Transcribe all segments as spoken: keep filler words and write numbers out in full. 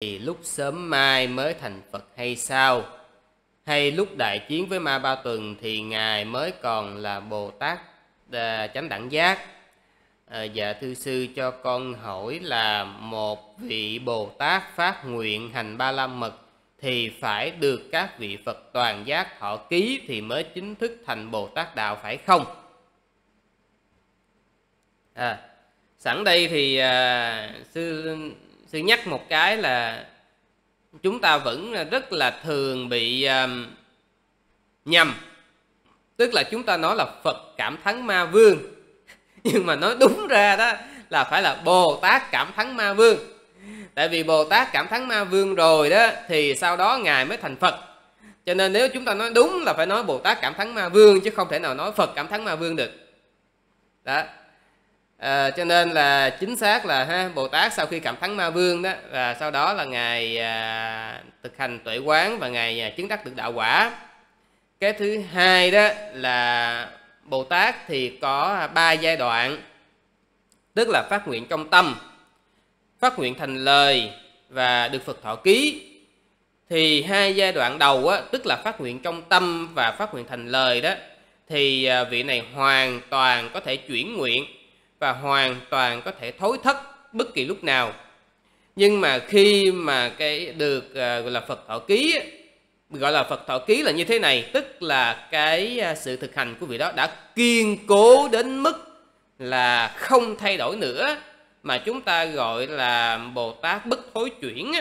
thì lúc sớm mai mới thành Phật hay sao? Hay lúc đại chiến với Ma Ba Tuần thì Ngài mới còn là Bồ Tát à, Chánh Đẳng Giác? À, dạ thưa sư, cho con hỏi là một vị Bồ Tát phát nguyện hành Ba La Mật thì phải được các vị Phật toàn giác họ ký thì mới chính thức thành Bồ Tát Đạo phải không? À, sẵn đây thì à, sư, sư nhắc một cái là chúng ta vẫn rất là thường bị à, nhầm. Tức là chúng ta nói là Phật cảm thắng ma vương, nhưng mà nói đúng ra đó là phải là Bồ Tát cảm thắng ma vương. Tại vì Bồ Tát cảm thắng ma vương rồi đó thì sau đó Ngài mới thành Phật. Cho nên nếu chúng ta nói đúng là phải nói Bồ Tát cảm thắng ma vương, chứ không thể nào nói Phật cảm thắng ma vương được. Đó. À, cho nên là chính xác là ha, Bồ Tát sau khi cảm thắng ma vương đó, và sau đó là Ngài à, thực hành tuệ quán và Ngài à, chứng đắc được đạo quả. Cái thứ hai đó là Bồ Tát thì có ba giai đoạn. Tức là phát nguyện trong tâm, phát nguyện thành lời và được Phật thọ ký. Thì hai giai đoạn đầu á, tức là phát nguyện trong tâm và phát nguyện thành lời đó, thì vị này hoàn toàn có thể chuyển nguyện và hoàn toàn có thể thối thất bất kỳ lúc nào. Nhưng mà khi mà cái được gọi là Phật thọ ký, gọi là Phật thọ ký là như thế này, tức là cái sự thực hành của vị đó đã kiên cố đến mức là không thay đổi nữa, mà chúng ta gọi là Bồ Tát bất thối chuyển.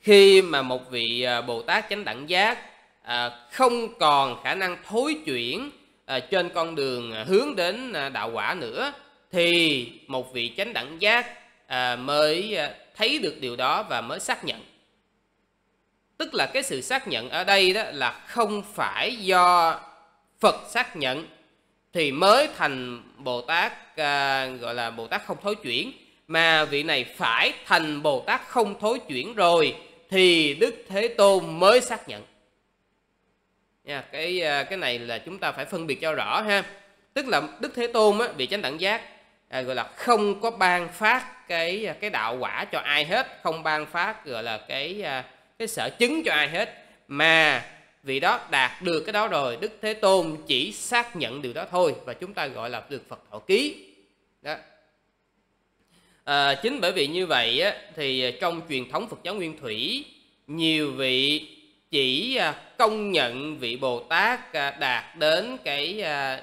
Khi mà một vị Bồ Tát Chánh Đẳng Giác không còn khả năng thối chuyển trên con đường hướng đến đạo quả nữa, thì một vị Chánh Đẳng Giác mới thấy được điều đó và mới xác nhận. Tức là cái sự xác nhận ở đây đó là không phải do Phật xác nhận thì mới thành Bồ Tát à, gọi là Bồ Tát không thối chuyển, mà vị này phải thành Bồ Tát không thối chuyển rồi thì Đức Thế Tôn mới xác nhận. Nha, cái cái này là chúng ta phải phân biệt cho rõ ha. Tức là Đức Thế Tôn á, vị Chánh Đẳng Giác à, gọi là không có ban phát cái cái đạo quả cho ai hết, không ban phát gọi là cái cái sở chứng cho ai hết, mà vì đó đạt được cái đó rồi, Đức Thế Tôn chỉ xác nhận điều đó thôi, và chúng ta gọi là được Phật thọ ký đó. À, chính bởi vì như vậy á, thì trong truyền thống Phật giáo Nguyên Thủy, nhiều vị chỉ công nhận vị Bồ Tát đạt đến cái à,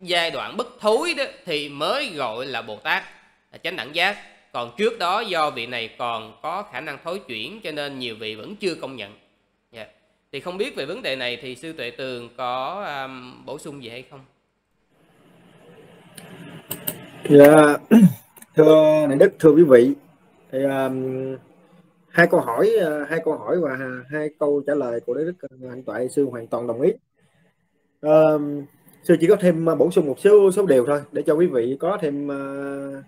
giai đoạn bất thối đó thì mới gọi là Bồ Tát Chánh Đẳng Giác. Còn trước đó do vị này còn có khả năng thối chuyển cho nên nhiều vị vẫn chưa công nhận. Thì không biết về vấn đề này thì sư Tuệ Tường có um, bổ sung gì hay không? Thì, uh, thưa Đại Đức, thưa quý vị, thì um, hai câu hỏi, uh, hai câu hỏi và hai câu trả lời của Đại Đức Hạnh Tuệ sư hoàn toàn đồng ý. Uh, sư chỉ có thêm uh, bổ sung một số số điều thôi để cho quý vị có thêm uh,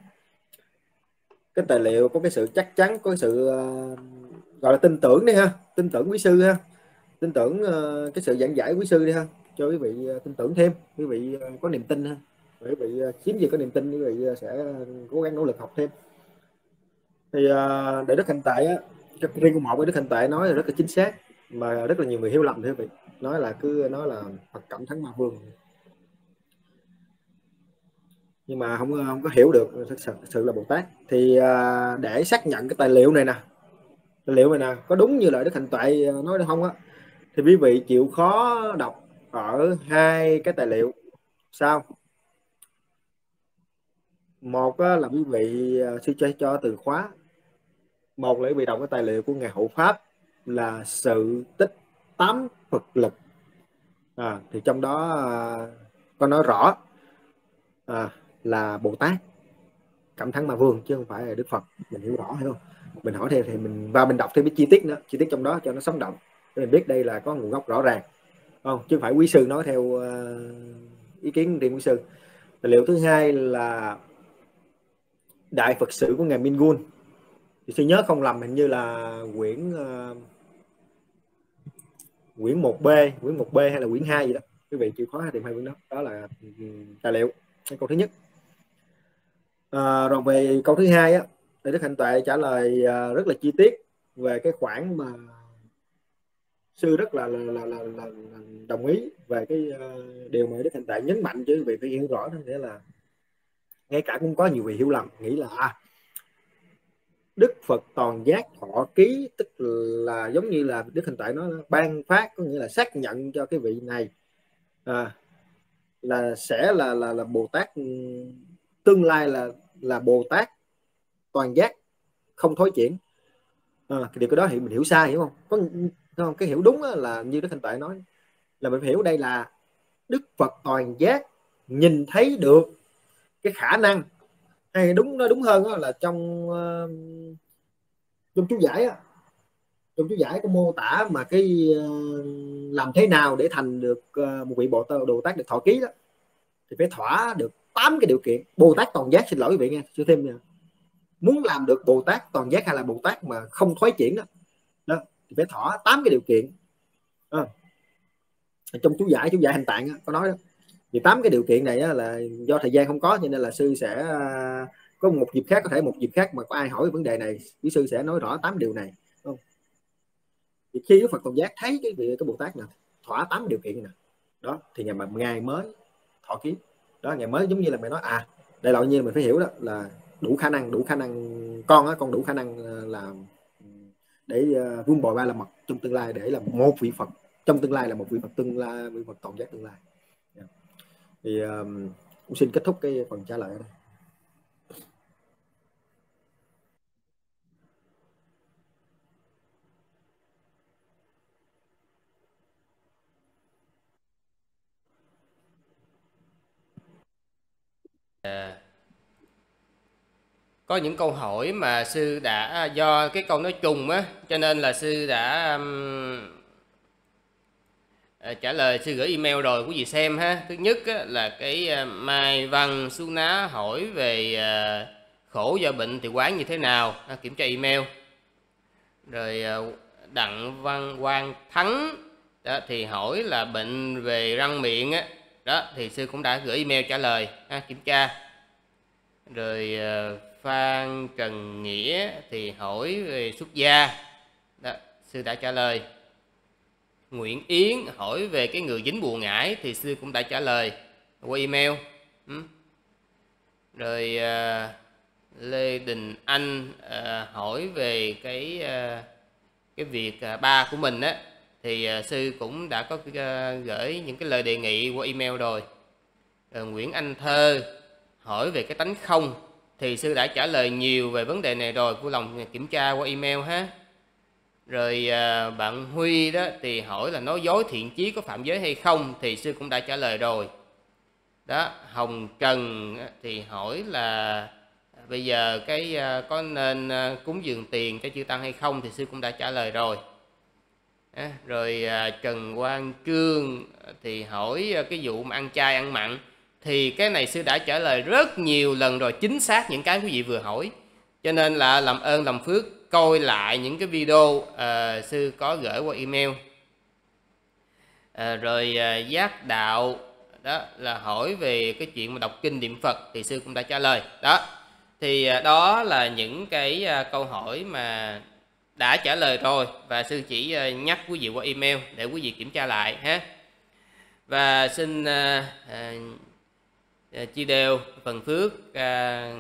cái tài liệu, có cái sự chắc chắn, có cái sự uh, gọi là tin tưởng đi ha, tin tưởng quý sư ha. Tin tưởng uh, cái sự giảng giải quý sư đi ha, cho quý vị uh, tin tưởng thêm, quý vị uh, có niềm tin ha, quý vị uh, chiếm giữ cái niềm tin, quý vị uh, sẽ uh, cố gắng nỗ lực học thêm. Thì uh, Đại Đức Hạnh Tuệ, uh, riêng của một Đại Đức Hạnh Tuệ nói là rất là chính xác, mà rất là nhiều người hiểu lầm thưa quý vị, nói là cứ nói là Phật cảm thắng ma vương, nhưng mà không không có hiểu được thực sự, thực sự là Bồ Tát. Thì uh, để xác nhận cái tài liệu này nè, tài liệu này nè, có đúng như lời Đức Hạnh Tuệ nói được không á? Thì quý vị chịu khó đọc ở hai cái tài liệu sau. Một là quý vị sư cho, cho từ khóa. Một là quý vị đọc cái tài liệu của Ngài Hậu Pháp là Sự Tích Tám Phật Lực. À, thì trong đó có nói rõ à, là Bồ Tát cảm thắng ma vương chứ không phải là Đức Phật. Mình hiểu rõ hay không? Mình hỏi thêm thì mình và mình đọc thêm cái chi tiết nữa, chi tiết trong đó cho nó sống động. Mình biết đây là có nguồn gốc rõ ràng không, chứ không phải quý sư nói theo ý kiến riêng quý sư. Tài liệu thứ hai là Đại Phật Sử của Ngài Mingun. Thì sư nhớ không lầm hình như là quyển uh, quyển một B, quyển một B hay là quyển hai gì đó. Quý vị chịu khó tìm hai quyển đó. Đó là tài liệu, cái câu thứ nhất. À, rồi về câu thứ hai á, Thì Đức Hạnh Tuệ trả lời rất là chi tiết về cái khoản mà sư rất là, là, là, là, là đồng ý về cái điều mà Đức Hạnh Tuệ nhấn mạnh, chứ vì phải hiểu rõ đó, nghĩa là ngay cả cũng có nhiều vị hiểu lầm nghĩ là à, Đức Phật toàn giác thọ ký, tức là giống như là Đức Hạnh Tuệ nó ban phát, có nghĩa là xác nhận cho cái vị này à, là sẽ là là là Bồ Tát tương lai, là là Bồ Tát toàn giác không thối chuyển. À, cái điều cái đó thì mình hiểu sai, hiểu không? Có không? Cái hiểu đúng là như Đức Hạnh Tuệ nói là mình hiểu đây là Đức Phật toàn giác nhìn thấy được cái khả năng, hay đúng nói đúng hơn đó, là trong trong chú giải đó, trong chú giải có mô tả mà cái làm thế nào để thành được một vị Bồ Tát Bồ Tát được thọ ký đó, thì phải thỏa được tám cái điều kiện. Bồ Tát toàn giác, xin lỗi quý vị nghe, chưa thêm nè, muốn làm được Bồ Tát toàn giác hay là Bồ Tát mà không thoái chuyển đó, đó thì phải thỏa tám cái điều kiện. À, trong chú giải chú giải Hành Tạng đó, có nói đó. Thì tám cái điều kiện này á, là do thời gian không có cho nên là sư sẽ có một dịp khác, có thể một dịp khác mà có ai hỏi vấn đề này quý sư sẽ nói rõ tám điều này không. Thì khi Đức Phật toàn giác thấy cái vị cái Bồ Tát nè thỏa tám điều kiện nè đó, thì ngày mà ngày mới thọ ký đó, ngày mới giống như là mày nói à đại loại như mình phải hiểu đó là đủ khả năng, đủ khả năng con á, con đủ khả năng là để vun bồi ba la mật trong tương lai, để là một vị Phật trong tương lai, là một vị Phật tương lai, vị Phật toàn giác tương lai. Thì um, cũng xin kết thúc cái phần trả lời ở đây. À, có những câu hỏi mà sư đã, do cái câu nói chung á, cho nên là sư đã um, trả lời, sư gửi email rồi quý vị xem ha. Thứ nhất là cái Mai Văn Xuân Á hỏi về khổ do bệnh thì quán như thế nào, kiểm tra email. Rồi Đặng Văn Quang Thắng đó, thì hỏi là bệnh về răng miệng á, đó thì sư cũng đã gửi email trả lời ha, kiểm tra. Rồi Phan Trần Nghĩa thì hỏi về xuất gia đó, sư đã trả lời. Nguyễn Yến hỏi về cái người dính bùa ngải thì sư cũng đã trả lời qua email. Ừ. Rồi uh, Lê Đình Anh uh, hỏi về cái uh, cái việc uh, ba của mình á, thì uh, sư cũng đã có uh, gửi những cái lời đề nghị qua email rồi. Rồi Nguyễn Anh Thơ hỏi về cái tánh không thì sư đã trả lời nhiều về vấn đề này rồi, vui lòng kiểm tra qua email ha. Rồi bạn Huy đó thì hỏi là nói dối thiện chí có phạm giới hay không, thì sư cũng đã trả lời rồi. Đó, Hồng Trần thì hỏi là bây giờ cái có nên cúng dường tiền cho chư tăng hay không, thì sư cũng đã trả lời rồi. Rồi Trần Quang Cương thì hỏi cái vụ mà ăn chay ăn mặn, thì cái này sư đã trả lời rất nhiều lần rồi, chính xác những cái quý vị vừa hỏi. Cho nên là làm ơn làm phước coi lại những cái video uh, sư có gửi qua email. Uh, rồi uh, Giác Đạo đó là hỏi về cái chuyện mà đọc kinh niệm Phật, thì sư cũng đã trả lời. Đó thì uh, đó là những cái uh, câu hỏi mà đã trả lời rồi, và sư chỉ uh, nhắc quý vị qua email để quý vị kiểm tra lại ha. Và xin uh, uh, chia đều phần phước uh,